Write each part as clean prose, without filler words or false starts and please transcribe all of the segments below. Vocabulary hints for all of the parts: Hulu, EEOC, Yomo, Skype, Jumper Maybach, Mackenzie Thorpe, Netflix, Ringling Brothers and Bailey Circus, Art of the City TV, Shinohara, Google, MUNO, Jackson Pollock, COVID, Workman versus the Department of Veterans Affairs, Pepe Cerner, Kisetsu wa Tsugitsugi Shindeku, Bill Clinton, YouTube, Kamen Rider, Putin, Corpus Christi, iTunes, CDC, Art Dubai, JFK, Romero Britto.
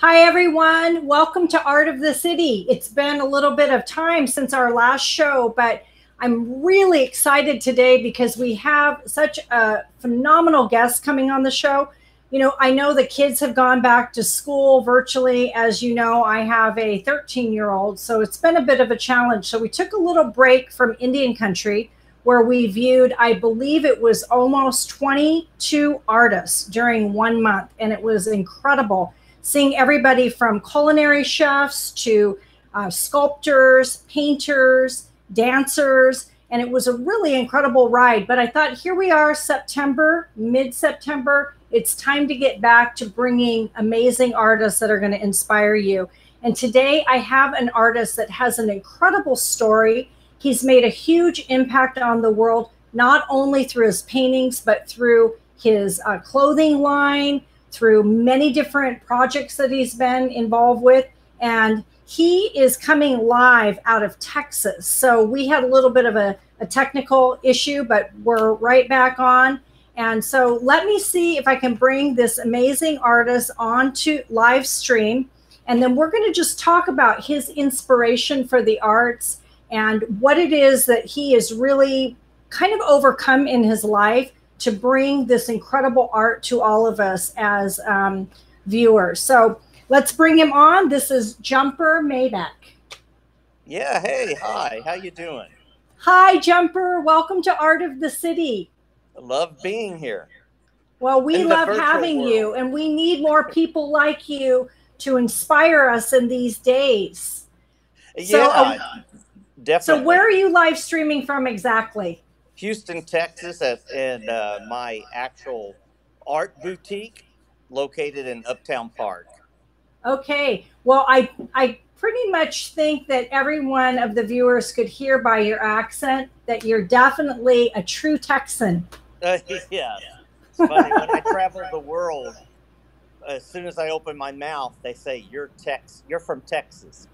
Hi everyone, welcome to Art of the City. It's been a little bit of time since our last show, but I'm really excited today because we have such a phenomenal guest coming on the show. You know, I know the kids have gone back to school virtually. As you know, I have a 13-year-old, so it's been a bit of a challenge. So we took a little break from Indian Country where we viewed, I believe it was almost 22 artists during 1 month, and it was incredible. Seeing everybody from culinary chefs to sculptors, painters, dancers, and it was a really incredible ride. But I thought, here we are, September, mid-September, it's time to get back to bringing amazing artists that are going to inspire you. And today I have an artist that has an incredible story. He's made a huge impact on the world, not only through his paintings, but through his clothing line, through many different projects that he's been involved with. And he is coming live out of Texas. So we had a little bit of a technical issue, but we're right back on. And so let me see if I can bring this amazing artist onto live stream. And then we're gonna just talk about his inspiration for the arts and what it is that he is really kind of overcome in his life to bring this incredible art to all of us as viewers. So let's bring him on. This is Jumper Maybach. Yeah, hey, hi, how you doing? Hi, Jumper, welcome to Art of the City. I love being here. Well, we love having you, and we need more people like you to inspire us in these days. Yeah, definitely. So where are you live streaming from exactly? Houston, Texas, and my actual art boutique located in Uptown Park. Okay. Well, I pretty much think that every one of the viewers could hear by your accent that you're definitely a true Texan. Yeah. It's funny. When I travel the world, as soon as I open my mouth, they say, you're from Texas.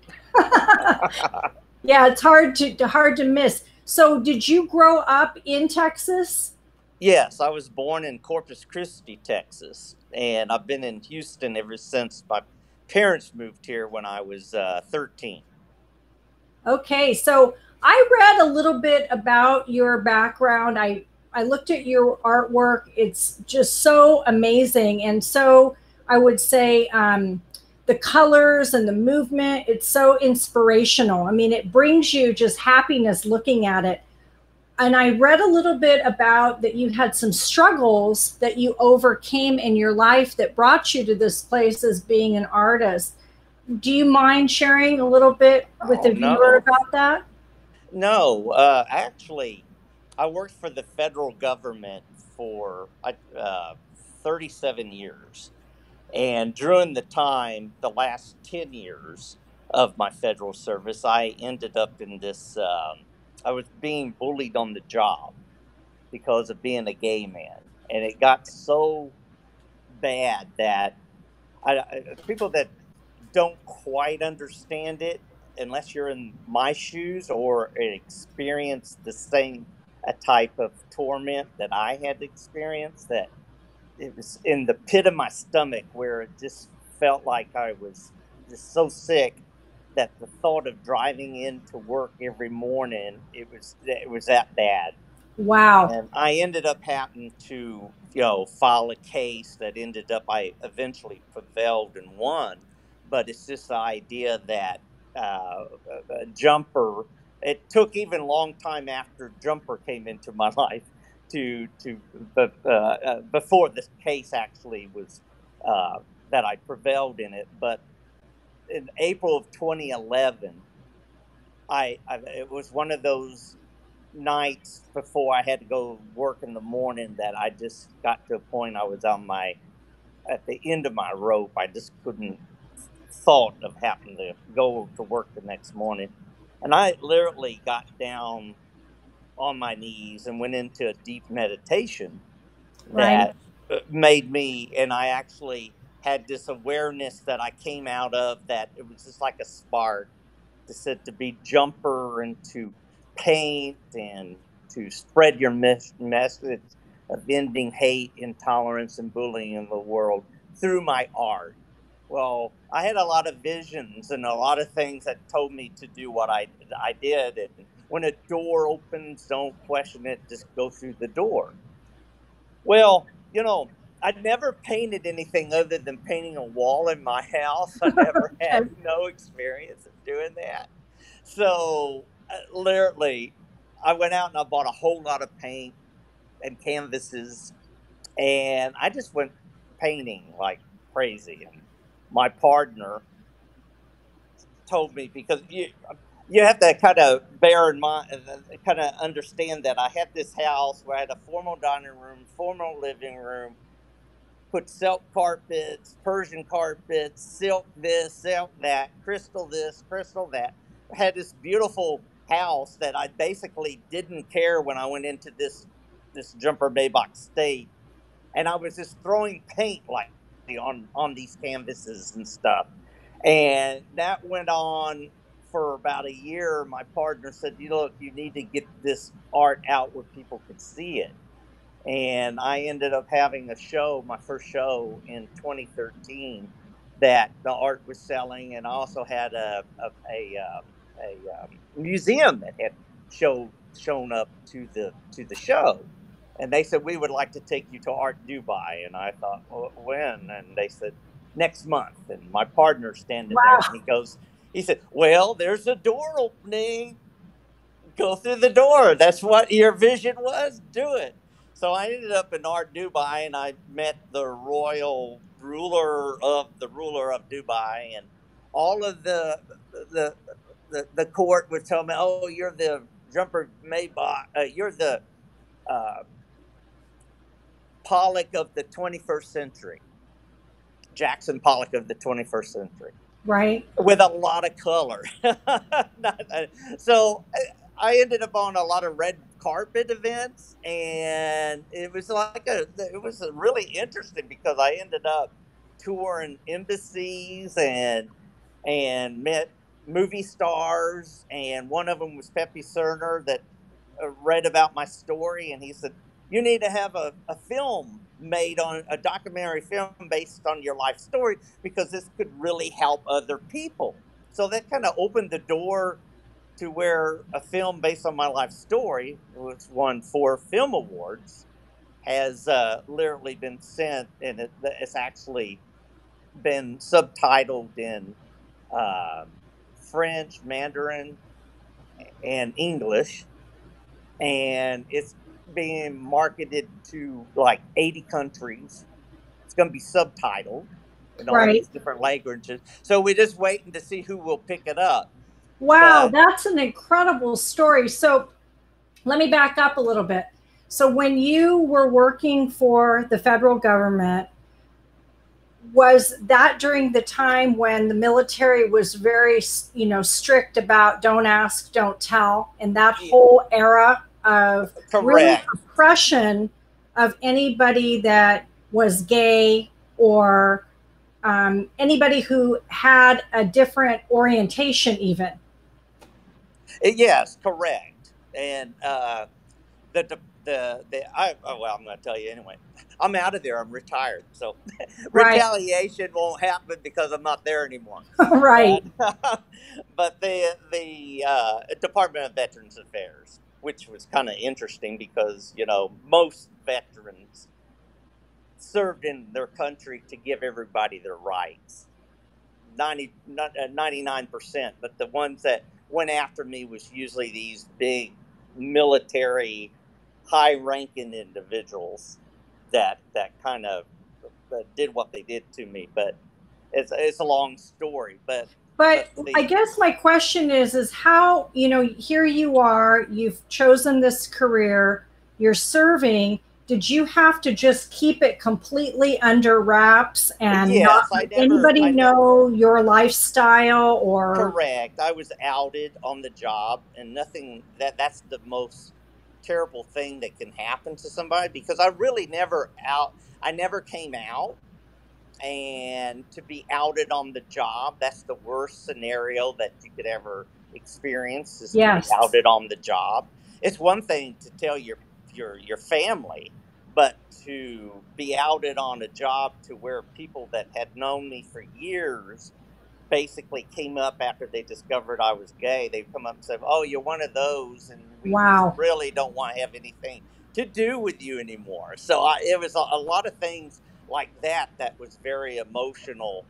Yeah, it's hard to miss. So did you grow up in Texas? Yes, I was born in Corpus Christi, Texas, and I've been in Houston ever since my parents moved here when I was 13. Okay, so I read a little bit about your background. I looked at your artwork. It's just so amazing. And so I would say the colors and the movement, it's so inspirational. I mean, it brings you just happiness looking at it. And I read a little bit about that you had some struggles that you overcame in your life that brought you to this place as being an artist. Do you mind sharing a little bit with the viewer about that? No, actually, I worked for the federal government for 37 years. And during the time, the last 10 years of my federal service, I ended up in this, I was being bullied on the job because of being a gay man. And it got so bad that people that don't quite understand it, unless you're in my shoes or experience the same type of torment that I had experienced, that it was in the pit of my stomach where it just felt like I was just so sick that the thought of driving into work every morning, it was that bad. Wow. And I ended up having to, file a case that ended up, I eventually prevailed and won. But it's just the idea that Jumper, it took even a long time after Jumper came into my life before this case actually was that I prevailed in it. But in April of 2011, it was one of those nights before I had to go work in the morning that I just got to a point I was at the end of my rope. I just couldn't thought of having to go to work the next morning, and I literally got down on my knees and went into a deep meditation that made me, and I actually had this awareness that I came out of, that it was just like a spark to be Jumper and to paint and to spread your message of ending hate, intolerance, and bullying in the world through my art. Well, I had a lot of visions and a lot of things that told me to do what I did. And when a door opens, don't question it, just go through the door. Well, you know, I'd never painted anything other than painting a wall in my house. I never had no experience of doing that. So literally, I went out and I bought a whole lot of paint and canvases, and I just went painting like crazy. And my partner told me, because you have to kind of bear in mind, kind of understand that I had this house where I had a formal dining room, formal living room, put silk carpets, Persian carpets, silk this, silk that, crystal this, crystal that. I had this beautiful house that I basically didn't care when I went into this Jumper Maybach state. And I was just throwing paint like on these canvases and stuff. And that went on for about a year. My partner said, "You look, you need to get this art out where people could see it." And I ended up having a show, my first show in 2013, that the art was selling. And I also had a museum that had shown up to the show. And they said, "We would like to take you to Art Dubai." And I thought, well, when? And they said, "Next month." And my partner's standing wow. there, and he said, "Well, there's a door opening. Go through the door. That's what your vision was. Do it." So I ended up in Art Dubai, and I met the royal ruler of Dubai, and all of the court would tell me, "Oh, you're the Jumper Maybach. You're the Pollock of the 21st century, Jackson Pollock of the 21st century." Right. With a lot of color. So I ended up on a lot of red carpet events, and it was really interesting because I ended up touring embassies and met movie stars, and one of them was Pepe Cerner that read about my story, and he said, "You need to have a film made on a documentary film based on your life story, because this could really help other people." So that kind of opened the door to where a film based on my life story, which won 4 film awards, has literally been sent, and it's actually been subtitled in French, Mandarin, and English, and it's being marketed to like 80 countries. It's going to be subtitled in all right. these different languages. So we're just waiting to see who will pick it up. Wow, but that's an incredible story. So let me back up a little bit. So when you were working for the federal government, was that during the time when the military was very, you know, strict about don't ask, don't tell, and that yeah. whole era of really oppression of anybody that was gay or anybody who had a different orientation even? Yes, correct. And well, I'm going to tell you anyway. I'm out of there. I'm retired. So right. retaliation won't happen because I'm not there anymore. Right. But the Department of Veterans Affairs, which was kind of interesting because, you know, most veterans served in their country to give everybody their rights, 99%. But the ones that went after me was usually these big military, high-ranking individuals that kind of did what they did to me. But it's a long story, but. But I guess my question is how, you know, here you are, you've chosen this career, you're serving. Did you have to just keep it completely under wraps and yes, not let anybody know your lifestyle or? Correct. I was outed on the job, and nothing, that's the most terrible thing that can happen to somebody, because I really never came out. And to be outed on the job, that's the worst scenario that you could ever experience, is yes. to be outed on the job. It's one thing to tell your family, But to be outed on a job to where people that had known me for years basically came up after they discovered I was gay. They come up and said, "Oh, you're one of those, and we really don't want to have anything to do with you anymore." So it was a lot of things like that that was very emotional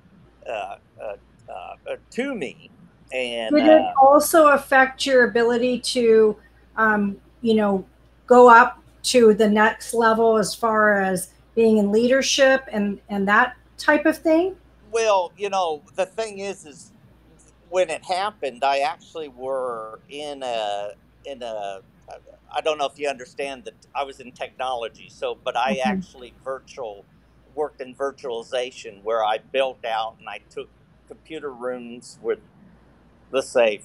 to me. And did it also affect your ability to, you know, go up to the next level as far as being in leadership and that type of thing? Well, you know, the thing is when it happened, I actually were in a, I don't know if you understand that I was in technology. So, but I actually worked in virtualization, where I built out and I took computer rooms with, let's say,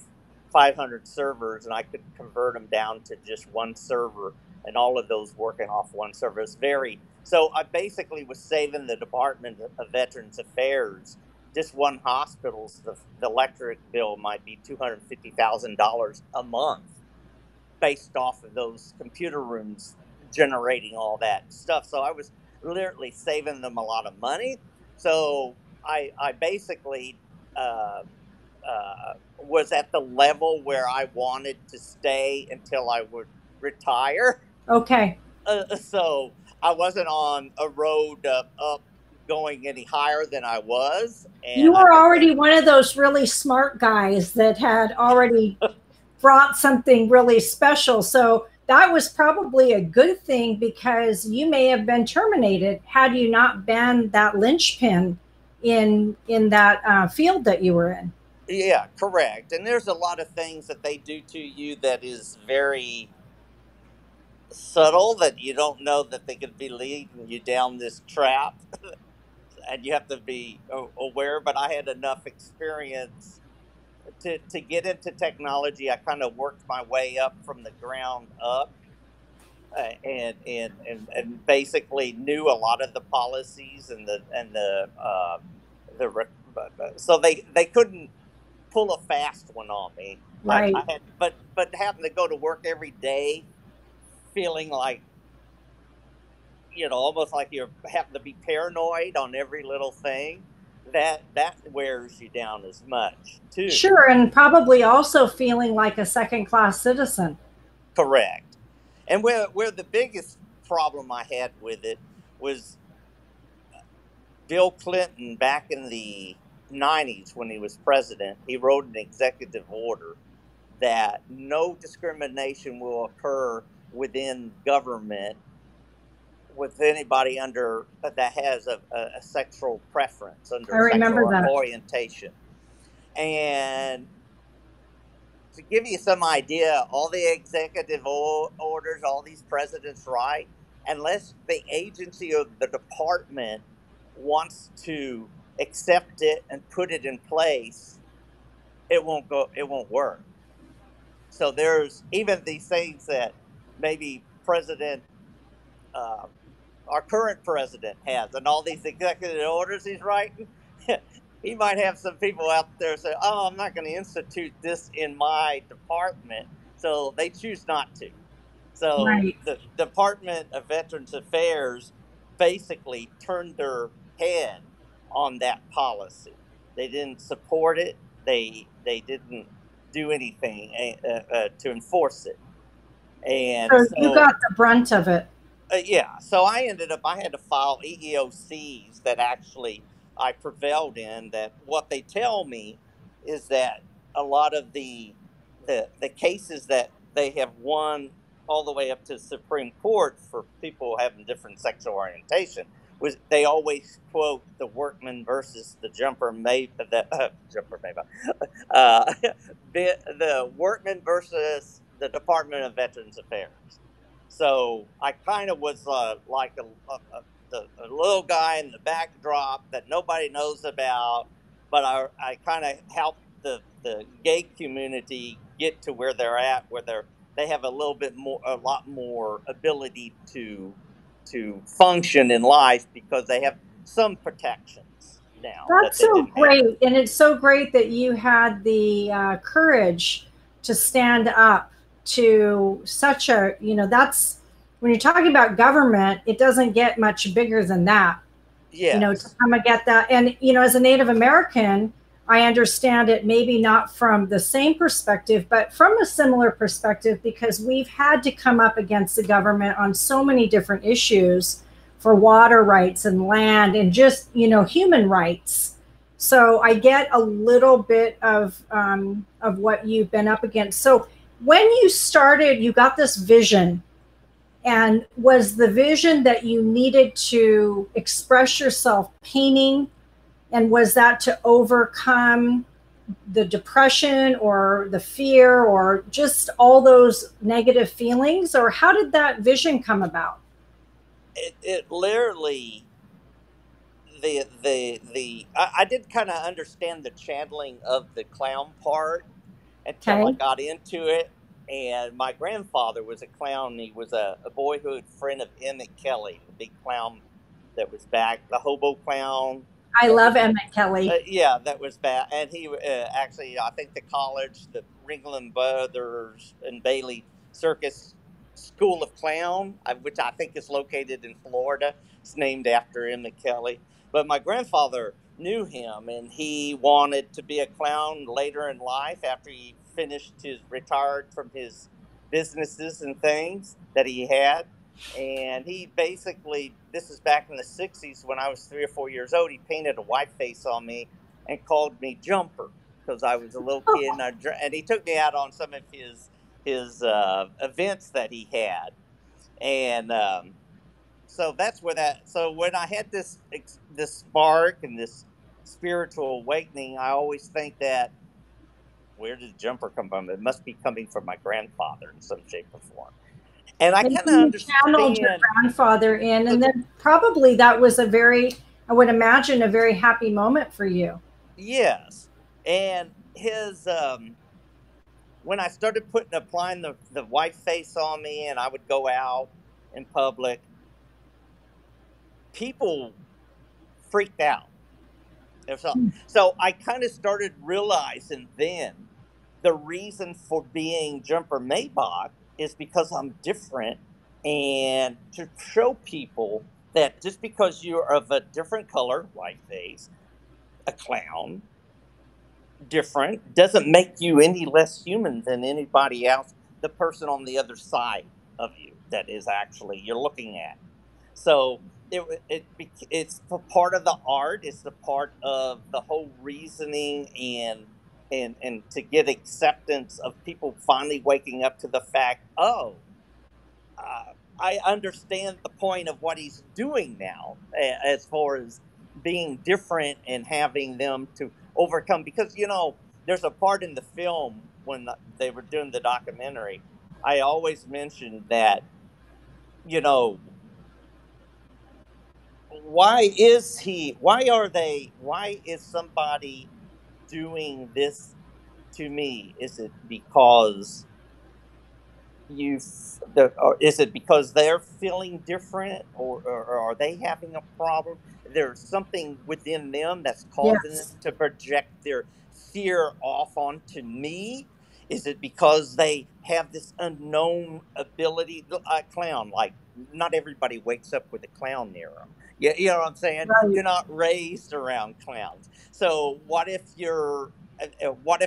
500 servers, and I could convert them down to just one server, and all of those working off one server. So I basically was saving the Department of Veterans Affairs, just one hospital's, the electric bill might be $250,000 a month based off of those computer rooms generating all that stuff. So I was literally saving them a lot of money. So I basically was at the level where I wanted to stay until I would retire. Okay. So I wasn't on a road up going any higher than I was. And you were already one of those really smart guys that had already brought something really special. So that was probably a good thing, because you may have been terminated had you not been that linchpin in that field that you were in. Yeah, correct. And there's a lot of things that they do to you that is very subtle, that you don't know that they could be leading you down this trap, and you have to be aware. But I had enough experience to get into technology. I kind of worked my way up from the ground up, and basically knew a lot of the policies so they couldn't pull a fast one on me. Right. I had, but having to go to work every day, feeling like, you know, almost like you have to be paranoid on every little thing, that wears you down as much too. Sure, and probably also feeling like a second-class citizen. Correct. And where the biggest problem I had with it was Bill Clinton back in the 90s when he was president. He wrote an executive order that no discrimination will occur within government with anybody under that has a sexual preference, under sexual orientation. And to give you some idea, all the executive orders all these presidents write, unless the agency or the department wants to accept it and put it in place, it won't work. So there's even these things that maybe our current president has, and all these executive orders he's writing. He might have some people out there say, "Oh, I'm not going to institute this in my department," so they choose not to. So right. The Department of Veterans Affairs basically turned their head on that policy. They didn't support it. They didn't do anything to enforce it. And so you got the brunt of it. Yeah. So I had to file EEOCs that actually I prevailed in, that what they tell me is that a lot of the cases that they have won all the way up to the Supreme Court for people having different sexual orientation was they always quote the Workman versus the the Workman versus the Department of Veterans Affairs. So I kind of was like a little guy in the backdrop that nobody knows about, but I kind of helped the gay community get to where they're at, where they have a lot more ability to function in life because they have some protections now. That's so great, and it's so great that you had the courage to stand up to such a, you know, that's when you're talking about government, it doesn't get much bigger than that. Yeah. You know, to come and get that. And, you know, as a Native American, I understand it maybe not from the same perspective, but from a similar perspective, because we've had to come up against the government on so many different issues for water rights and land and just, you know, human rights. So I get a little bit of what you've been up against. So when you started, you got this vision, and was the vision that you needed to express yourself painting, and was that to overcome the depression or the fear or just all those negative feelings? Or how did that vision come about? It literally, I did kind of understand the channeling of the clown part until I got into it. And my grandfather was a clown. He was a boyhood friend of Emmett Kelly, the big clown that was back, the hobo clown. I love Emmett Kelly. Yeah, that was bad. And he actually, I think the college, the Ringling Brothers and Bailey Circus School of Clown, which I think is located in Florida, it's named after Emmett Kelly. But my grandfather knew him, and he wanted to be a clown later in life after he finished his, retired from his businesses and things that he had. And he basically, this is back in the 60s when I was 3 or 4 years old, he painted a white face on me and called me Jumper because I was a little kid. And, and he took me out on some of his events that he had. And so that's where that, so when I had this spark and this spiritual awakening, I always think that, where did Jumper come from? It must be coming from my grandfather in some shape or form. And I kind of channeled your grandfather in, and then probably that was a very, I would imagine, a very happy moment for you. Yes. And his, when I started applying the white face on me, and I would go out in public, people freaked out. So I kind of started realizing then the reason for being Jumper Maybach is because I'm different, and to show people that just because you're of a different color, white face, a clown, different, doesn't make you any less human than anybody else, the person on the other side of you that is actually you're looking at. So it's part of the art, it's the part of the whole reasoning and to get acceptance of people finally waking up to the fact, oh, I understand the point of what he's doing now as far as being different and having them to overcome. Because, you know, there's a part in the film when they were doing the documentary, I always mentioned that, you know, why is somebody doing this to me? Is it because is it because they're feeling different, or are they having a problem? There's something within them that's causing them to project their fear off onto me. Is it because they have this unknown ability? A clown, like, not everybody wakes up with a clown near them. Yeah, you know what I'm saying? Right. You're not raised around clowns. So what if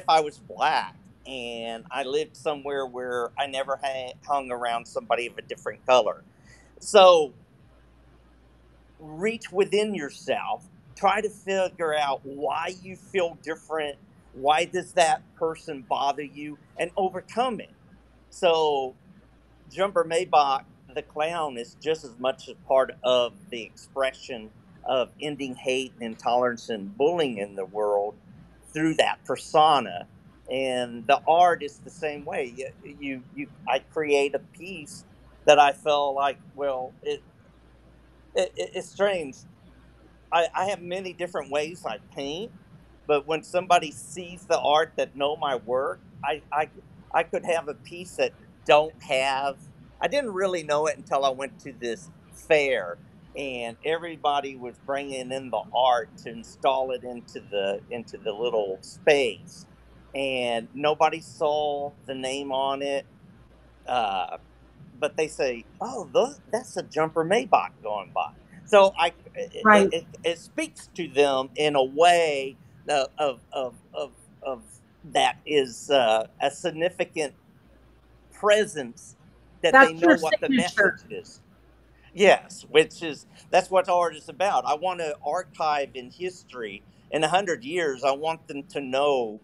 I was black and I lived somewhere where I never hung around somebody of a different color? So reach within yourself, try to figure out why you feel different. Why does that person bother you, and overcome it? So Jumper Maybach, the clown, is just as much a part of the expression of ending hate and intolerance and bullying in the world through that persona. And the art is the same way. I create a piece that I feel like, well, it's strange. I have many different ways I paint, but when somebody sees the art that know my work, I could have a piece that I didn't really know it until I went to this fair, and everybody was bringing in the art to install it into the little space, and nobody saw the name on it. but they say, oh, that's a Jumper Maybach going by. So it speaks to them in a way of that is a significant presence that that's they know what signature. The message is. Yes, that's what art is about. I want to archive in history. In 100 years, I want them to know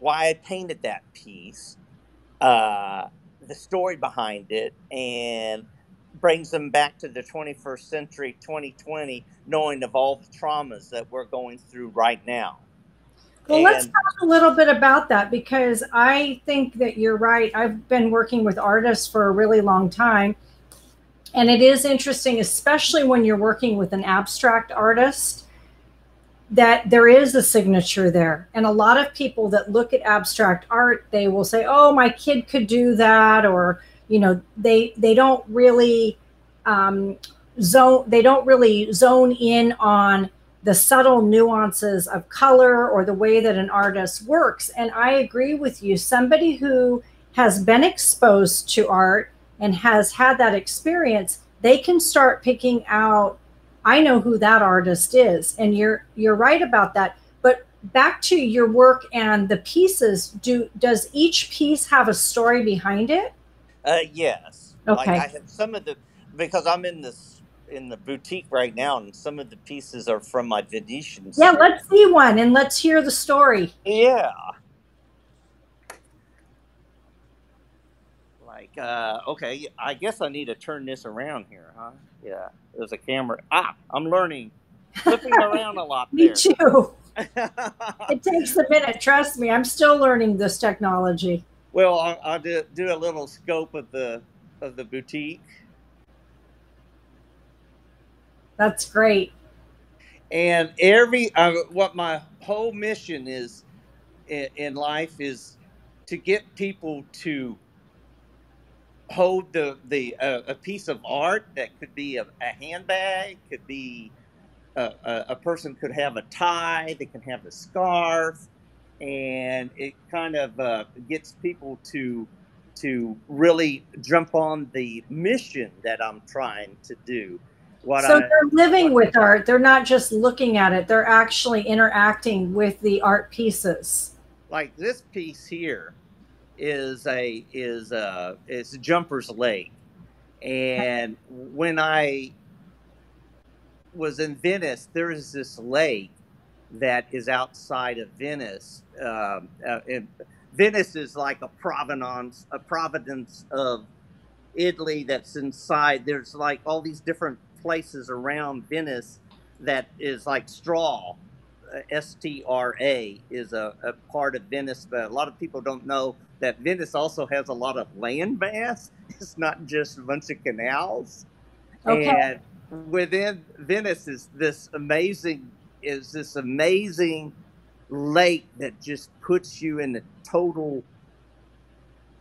why I painted that piece, the story behind it, and brings them back to the 21st century, 2020, knowing of all the traumas that we're going through right now. Well, let's talk a little bit about that, because I think that you're right. I've been working with artists for a really long time. And it is interesting, especially when you're working with an abstract artist, that there is a signature there. And a lot of people that look at abstract art, they will say, oh, my kid could do that. Or, you know, they don't really zone in on the subtle nuances of color or the way that an artist works. And I agree with you. Somebody who has been exposed to art and has had that experience, they can start picking out, I know who that artist is. And you're right about that. But back to your work and the pieces, does each piece have a story behind it? Yes. Okay. Like I have some of the, because I'm in the boutique right now, and some of the pieces are from my Venetian store. Yeah, let's see one and let's hear the story. Yeah. Okay, I guess I need to turn this around here, huh? Yeah, there's a camera. Ah, I'm learning. Flipping around a lot there. Me too. It takes a minute, trust me. I'm still learning this technology. Well, I'll do a little scope of the boutique. That's great. And what my whole mission is in life is to get people to hold a piece of art that could be a handbag, could be a person could have a tie, they can have a scarf, and it kind of gets people to really jump on the mission that I'm trying to do. They're living with art. They're not just looking at it. They're actually interacting with the art pieces. Like this piece here is Jumper's leg. And when I was in Venice, there is this lake that is outside of Venice. Venice is like a province of Italy that's inside. There's like all these different places around Venice that is like straw. STRA is a part of Venice, but a lot of people don't know that Venice also has a lot of land mass. It's not just a bunch of canals. Okay. And within Venice is this amazing lake that just puts you in a total,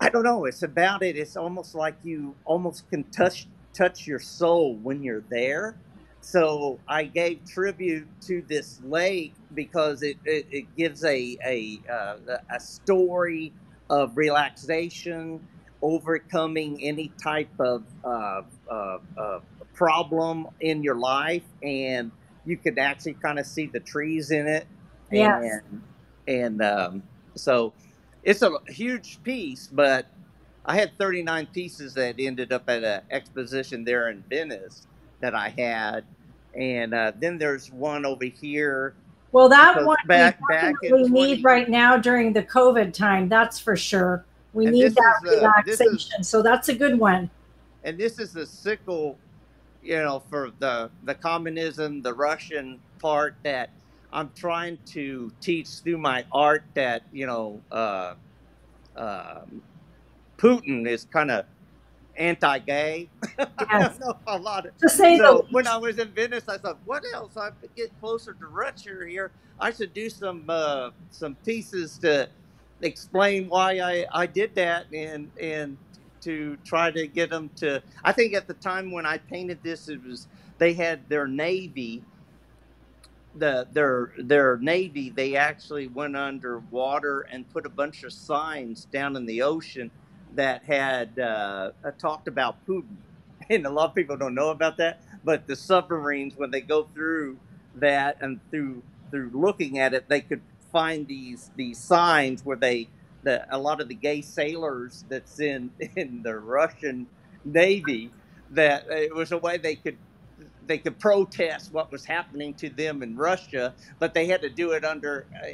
I don't know, it's about it. It's almost like you almost can touch your soul when you're there. So I gave tribute to this lake because it gives a story of relaxation, overcoming any type of problem in your life, and you can actually kind of see the trees in it. Yes. And so it's a huge piece, but I had 39 pieces that ended up at an exposition there in Venice that I had. And then there's one over here. Well, that one we need right now during the COVID time, that's for sure. We need that relaxation. So that's a good one. And this is the sickle, you know, for the communism, the Russian part that I'm trying to teach through my art that, you know, Putin is kind of anti-gay. Yes. I don't know a lot of, to say so that. When I was in Venice, I thought, what else? I could get closer to Russia here. I should do some pieces to explain why I did that and to try to get them to. I think at the time when I painted this, they had their navy. Their navy, they actually went underwater and put a bunch of signs down in the ocean that had talked about Putin. And a lot of people don't know about that, but the submarines, when they go through that and through looking at it, they could find these signs where a lot of the gay sailors that's in the Russian Navy, that it was a way they could protest what was happening to them in Russia, but they had to do it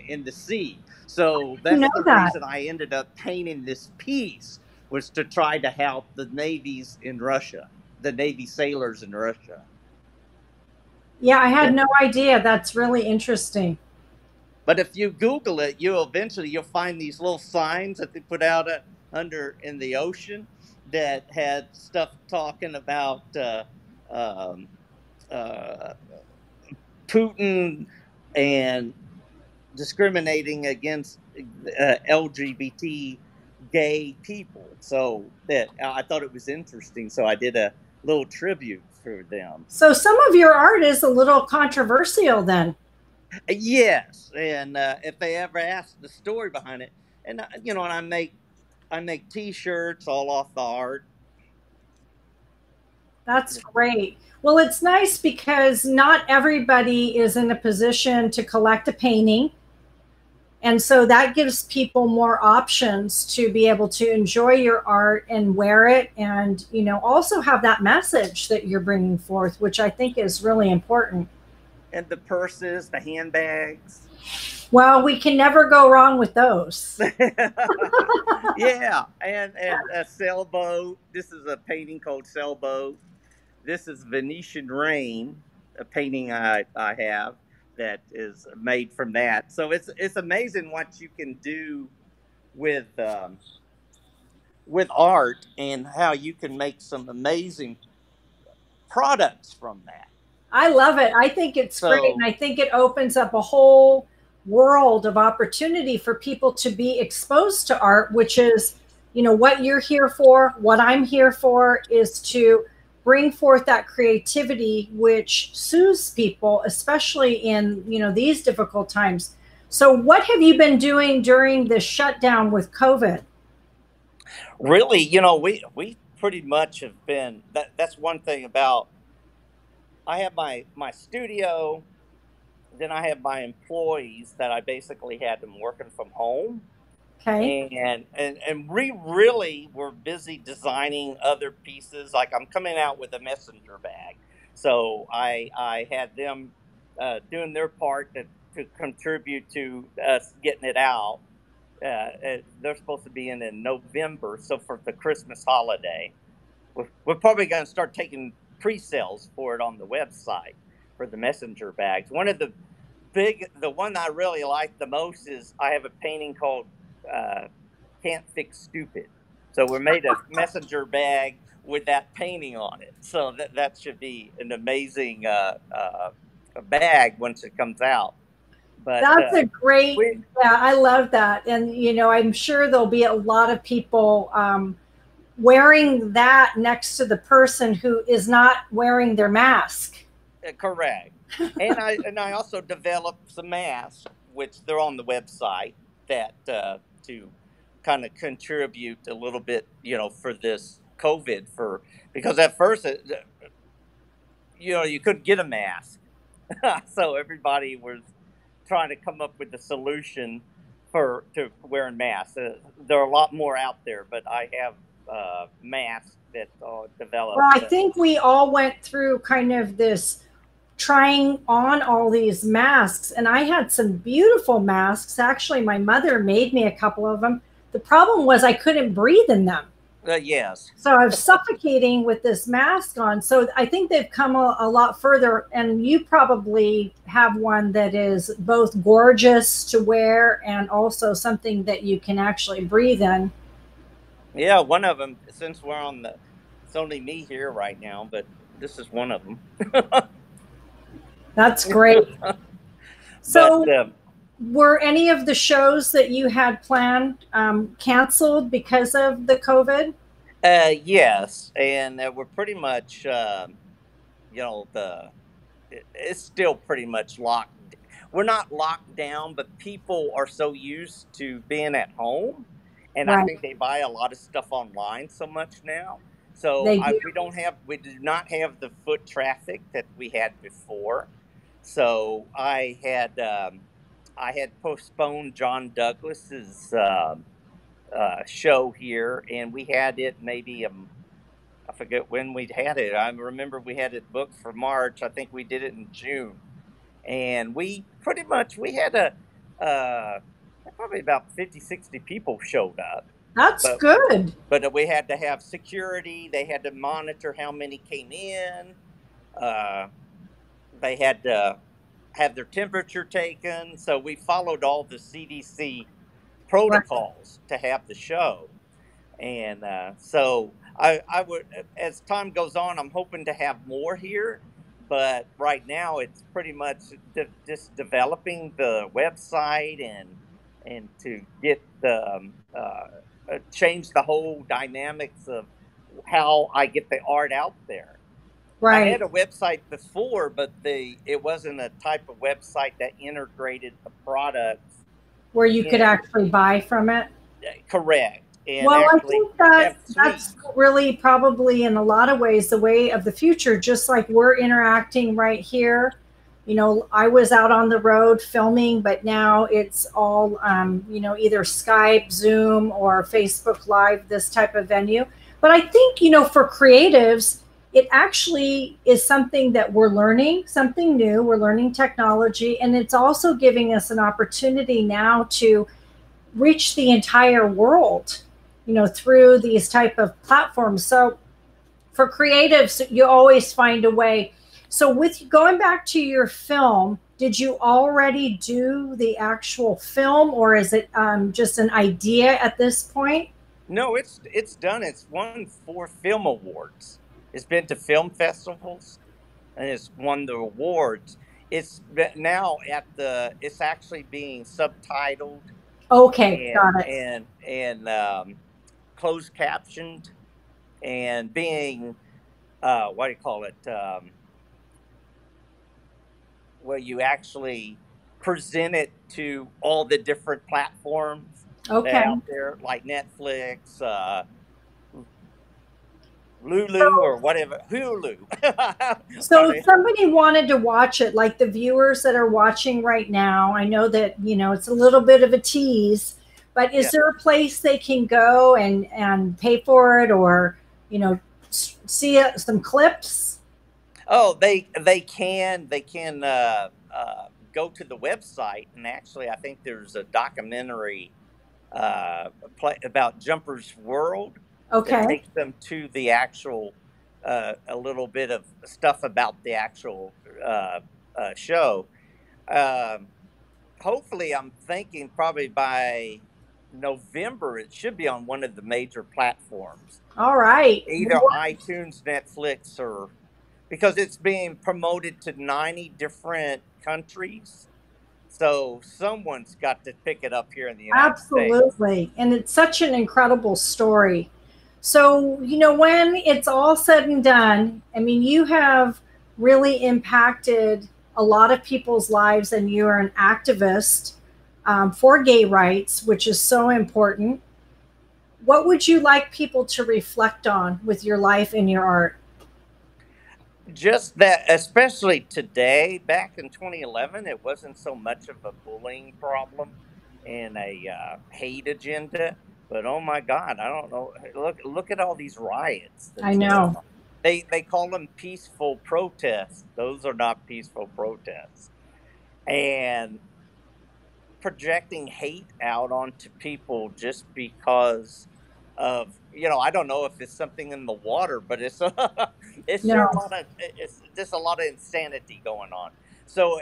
in the sea. So that's the reason I ended up painting this piece, was to try to help the navies in Russia, the Navy sailors in Russia. Yeah, I had no idea. That's really interesting. But if you Google it, you'll eventually find these little signs that they put out in the ocean that had stuff talking about Putin and discriminating against LGBT gay people. So that I thought it was interesting. So I did a little tribute for them. So some of your art is a little controversial then. Yes. And if they ever ask the story behind it, and you know, and I make T-shirts all off the art. That's great. Well, it's nice because not everybody is in a position to collect a painting. And so that gives people more options to be able to enjoy your art and wear it, and, you know, also have that message that you're bringing forth, which I think is really important. And the purses, the handbags. Well, we can never go wrong with those. Yeah, and a sailboat. This is a painting called Sailboat. This is Venetian Rain, a painting I have that is made from that. So it's amazing what you can do with art and how you can make some amazing products from that. I love it. I think it's great. And I think it opens up a whole world of opportunity for people to be exposed to art, which is, you know, what you're here for, what I'm here for, is to bring forth that creativity, which soothes people, especially in, you know, these difficult times. So what have you been doing during the shutdown with COVID? Really, you know, we pretty much have been, that's one thing about, I have my studio, then I have my employees that I basically had them working from home. Okay. And we really were busy designing other pieces. Like I'm coming out with a messenger bag. So I had them doing their part to contribute to us getting it out. They're supposed to be in November. So for the Christmas holiday, we're probably going to start taking pre-sales for it on the website for the messenger bags. One of the one I really like the most is I have a painting called Can't Fix Stupid. So we made a messenger bag with that painting on it. So that should be an amazing bag once it comes out. But that's a great, yeah, I love that. And, you know, I'm sure there'll be a lot of people wearing that next to the person who is not wearing their mask. Correct. And I also developed some masks, which they're on the website, that to kind of contribute a little bit, you know, for this COVID, because at first, you know, you couldn't get a mask. So everybody was trying to come up with a solution to wearing masks. There are a lot more out there, but I have masks that developed. Well, I think we all went through kind of this trying on all these masks, and I had some beautiful masks. Actually, my mother made me a couple of them. The problem was I couldn't breathe in them. Yes. So I was suffocating with this mask on. So I think they've come a lot further, and you probably have one that is both gorgeous to wear and also something that you can actually breathe in. Yeah, one of them, since we're on it's only me here right now, but this is one of them. That's great. So but, were any of the shows that you had planned canceled because of the COVID? Yes. And we're pretty much, you know, it's still pretty much locked. We're not locked down, but people are so used to being at home. And right. I think they buy a lot of stuff online so much now. So we do not have the foot traffic that we had before. So I had postponed John Douglas's show here, and we had it maybe I forget when we had it. I remember we had it booked for March. I think we did it in June, and we had probably about 50, 60 people showed up. That's good. But we had to have security. They had to monitor how many came in. They had to have their temperature taken. So we followed all the CDC protocols to have the show. And so I would, as time goes on, I'm hoping to have more here. But right now, it's pretty much just developing the website and to get the change the whole dynamics of how I get the art out there. Right. I had a website before, but it wasn't a type of website that integrated the products where you could actually buy from it. Correct. And well, I think that's really probably in a lot of ways the way of the future, just like we're interacting right here. You know, I was out on the road filming, but now it's all, you know, either Skype, Zoom, or Facebook Live, this type of venue. But I think, you know, for creatives, it actually is something that we're learning, something new. We're learning technology, and it's also giving us an opportunity now to reach the entire world, you know, through these type of platforms. So for creatives, you always find a way. So with going back to your film, did you already do the actual film, or is it just an idea at this point? No, it's done. It's won 4 film awards. It's been to film festivals, and it's won the awards. It's actually being subtitled. Okay, got it. And closed captioned, and being what do you call it? Where you actually present it to all the different platforms out there, like Netflix, Hulu. So if somebody wanted to watch it, like the viewers that are watching right now, I know that, you know, it's a little bit of a tease, but is there a place they can go and pay for it, or, you know, see some clips? Oh, they can go to the website, and actually I think there's a documentary about Jumper's World. Okay. That takes them to the actual a little bit of stuff about the actual show. Hopefully, I'm thinking probably by November it should be on one of the major platforms. All right. Either iTunes, Netflix, or. Because it's being promoted to 90 different countries. So someone's got to pick it up here in the United States. Absolutely. And it's such an incredible story. So, you know, when it's all said and done, I mean, you have really impacted a lot of people's lives, and you are an activist for gay rights, which is so important. What would you like people to reflect on with your life and your art? Just that, especially today, back in 2011, it wasn't so much of a bullying problem and a hate agenda, but oh my God, I don't know. Look at all these riots. I know. They call them peaceful protests. Those are not peaceful protests. And projecting hate out onto people just because of, you know, I don't know if it's something in the water, but it's just a lot of insanity going on. So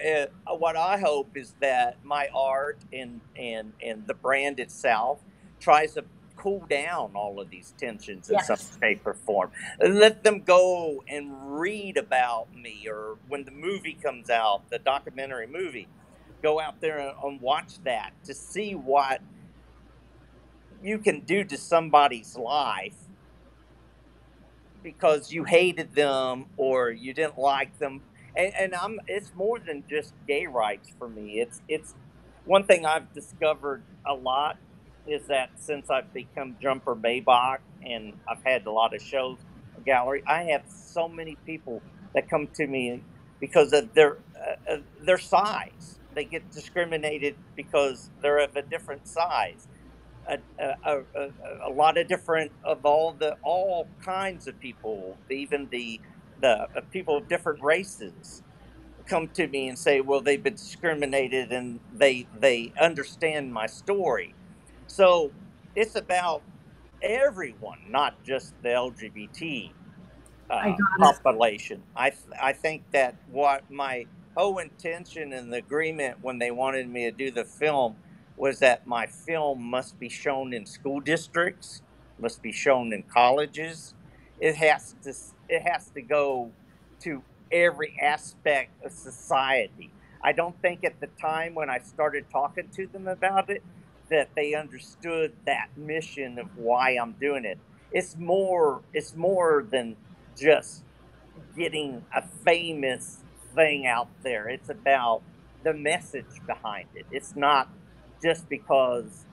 what I hope is that my art and the brand itself tries to cool down all of these tensions in some shape or form. Let them go and read about me, or when the movie comes out, the documentary movie, go out there and watch that to see what you can do to somebody's life because you hated them or you didn't like them. And it's more than just gay rights for me. It's one thing I've discovered a lot is that since I've become Jumper Maybach and I've had a lot of shows, a gallery, I have so many people that come to me because of their size. They get discriminated because they're of a different size. A lot of different of all kinds of people, even the people of different races, come to me and say, well, they've been discriminated and they understand my story. So it's about everyone, not just the LGBT population. I think that what my whole intention and the agreement when they wanted me to do the film was that my film must be shown in school districts, must be shown in colleges. It has to go to every aspect of society. I don't think at the time when I started talking to them about it that they understood that mission of why I'm doing it. It's more than just getting a famous thing out there. It's about the message behind it. It's not just because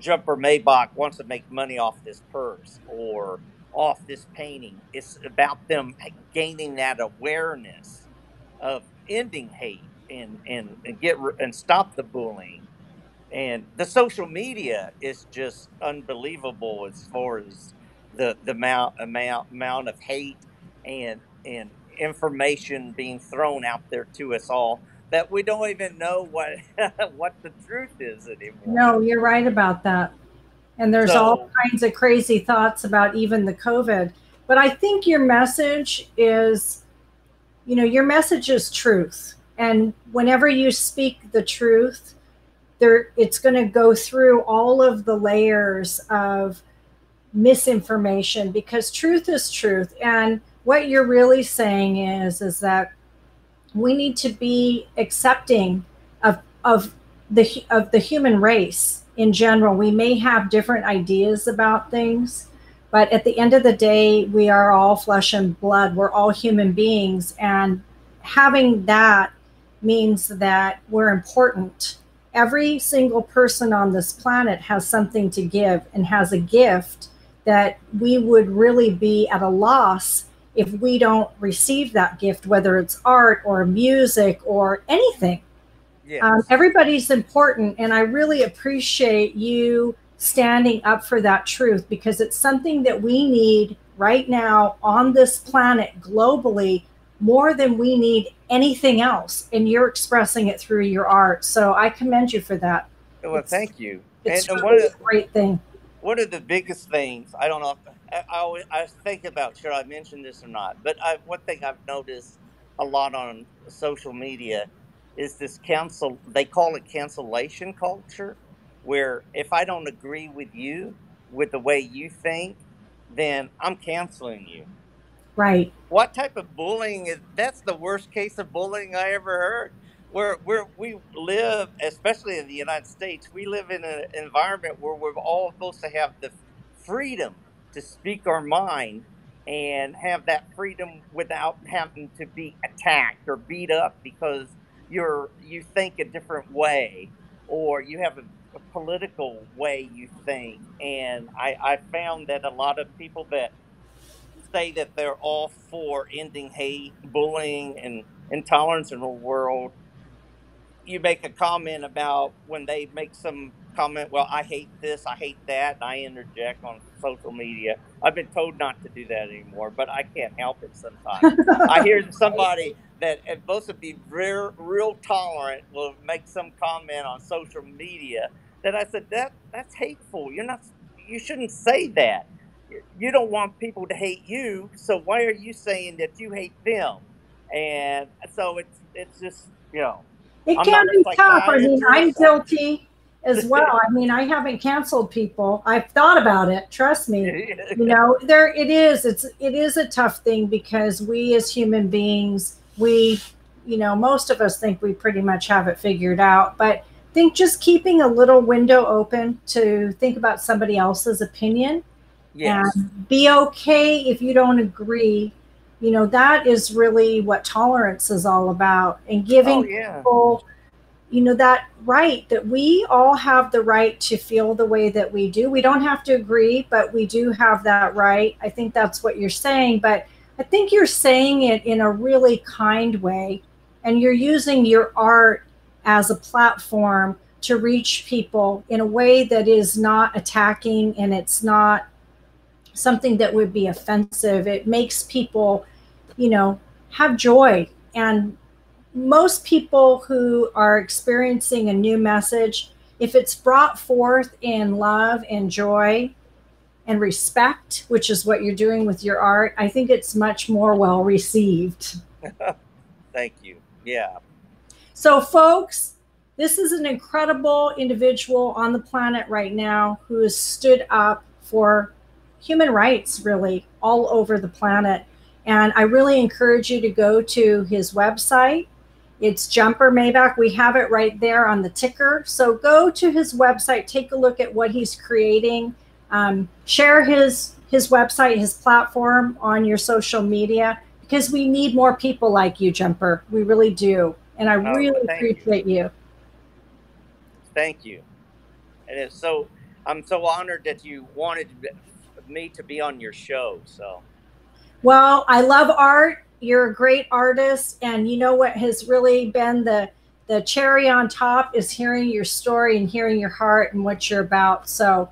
Jumper Maybach wants to make money off this purse or off this painting. It's about them gaining that awareness of ending hate and stop the bullying. And the social media is just unbelievable as far as the amount of hate and information being thrown out there to us all that we don't even know what what the truth is anymore. No, you're right about that. And there's all kinds of crazy thoughts about even the COVID. But I think your message is, you know, your message is truth. And whenever you speak the truth, it's going to go through all of the layers of misinformation, because truth is truth. And what you're really saying is that we need to be accepting of the human race in general. We may have different ideas about things, but at the end of the day, we are all flesh and blood. We're all human beings. And having that means that we're important. Every single person on this planet has something to give and has a gift that we would really be at a loss if we don't receive that gift, whether it's art or music or anything. Yes. Everybody's important, and I really appreciate you standing up for that truth, because it's something that we need right now on this planet globally more than we need anything else, and you're expressing it through your art. So I commend you for that. Well, thank you. It's really a great thing. One of the biggest things, I don't know, I think about, should I mention this or not, but one thing I've noticed a lot on social media is this they call it cancellation culture, where if I don't agree with you, with the way you think, then I'm canceling you. Right. What type of bullying is, that's the worst case of bullying I ever heard. We live, especially in the United States, we live in an environment where we're all supposed to have the freedom to speak our mind and have that freedom without having to be attacked or beat up because you think a different way, or you have a political way you think. And I found that a lot of people that say that they're all for ending hate, bullying, and intolerance in the world, you make a comment about when they make some comment, well, I hate this, I hate that, and I interject on social media. I've been told not to do that anymore, but I can't help it sometimes. I hear somebody that is supposed to be real tolerant will make some comment on social media that I said, that's hateful. You shouldn't say that. You don't want people to hate you, so why are you saying that you hate them? And so it's just, you know. It can be tough. I mean, I'm guilty as well. I mean, I haven't canceled people. I've thought about it. Trust me. You know, it is a tough thing, because we as human beings, we, you know, most of us think we pretty much have it figured out, but I think just keeping a little window open to think about somebody else's opinion. Yes. And be okay if you don't agree. You know, that is really what tolerance is all about, and giving people you know, that right, that we all have the right to feel the way that we do. We don't have to agree, but we do have that right. I think that's what you're saying, but I think you're saying it in a really kind way, and you're using your art as a platform to reach people in a way that is not attacking, and it's not something that would be offensive. It makes people, you know, have joy. And most people who are experiencing a new message, if it's brought forth in love and joy and respect, which is what you're doing with your art, I think it's much more well received. Thank you. Yeah. So folks, this is an incredible individual on the planet right now who has stood up for human rights, really, all over the planet. And I really encourage you to go to his website. It's Jumper Maybach. We have it right there on the ticker. So go to his website, take a look at what he's creating, share his website, his platform on your social media, because we need more people like you, Jumper. We really do. And I really appreciate you. Thank you. And it's so, I'm so honored that you wanted me to be on your show, so. Well, I love art. You're a great artist. And you know what has really been the cherry on top is hearing your story and hearing your heart and what you're about. So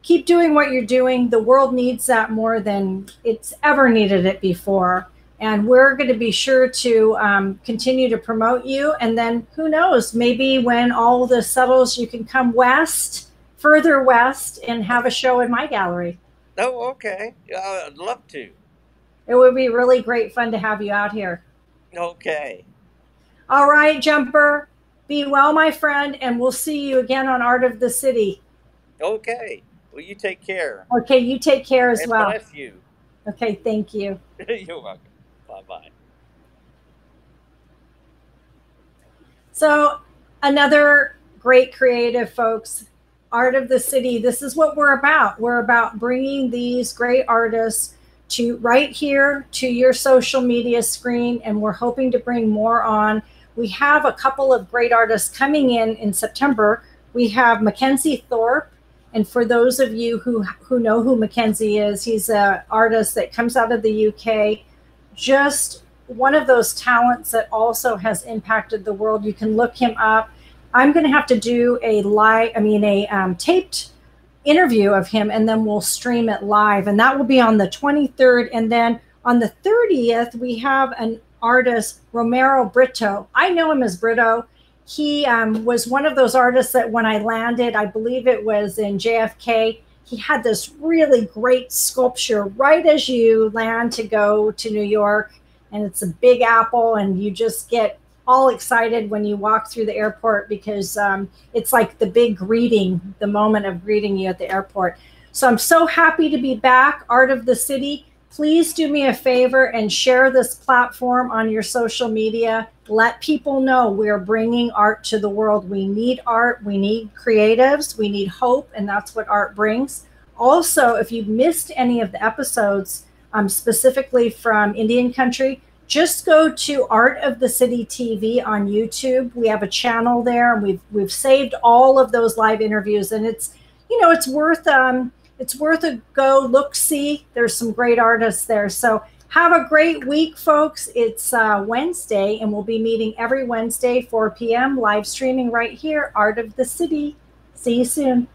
keep doing what you're doing. The world needs that more than it's ever needed it before. And we're going to be sure to continue to promote you. And then who knows, maybe when all this settles, you can come west, further west, and have a show in my gallery. Oh, okay. I'd love to. It would be really great fun to have you out here. Okay. All right, Jumper. Be well, my friend, and we'll see you again on Art of the City. Okay. Well, you take care. Okay, you take care as well. Bless you. Okay, thank you. You're welcome. Bye-bye. So another great creative, folks. Art of the City. This is what we're about. We're about bringing these great artists to right here to your social media screen, and we're hoping to bring more on. We have a couple of great artists coming in September. We have Mackenzie Thorpe, and for those of you who know who Mackenzie is, he's an artist that comes out of the UK, just one of those talents that also has impacted the world. You can look him up. I'm going to have to do a taped interview of him, and then we'll stream it live, and that will be on the 23rd. And then on the 30th, we have an artist, Romero Britto. I know him as Britto. He was one of those artists that when I landed, I believe it was in JFK, he had this really great sculpture right as you land to go to New York, and it's a big apple, and you just get all excited when you walk through the airport because it's like the big greeting, the moment of greeting you at the airport. So I'm so happy to be back, Art of the City. Please do me a favor and share this platform on your social media. Let people know we're bringing art to the world. We need art, we need creatives, we need hope, and that's what art brings. Also, if you've missed any of the episodes specifically from Indian Country, just go to Art of the City TV on YouTube. We have a channel there, and we've saved all of those live interviews. And it's, you know, it's worth a go. Look, see, there's some great artists there. So have a great week, folks. It's Wednesday, and we'll be meeting every Wednesday, 4 p.m. live streaming right here, Art of the City. See you soon.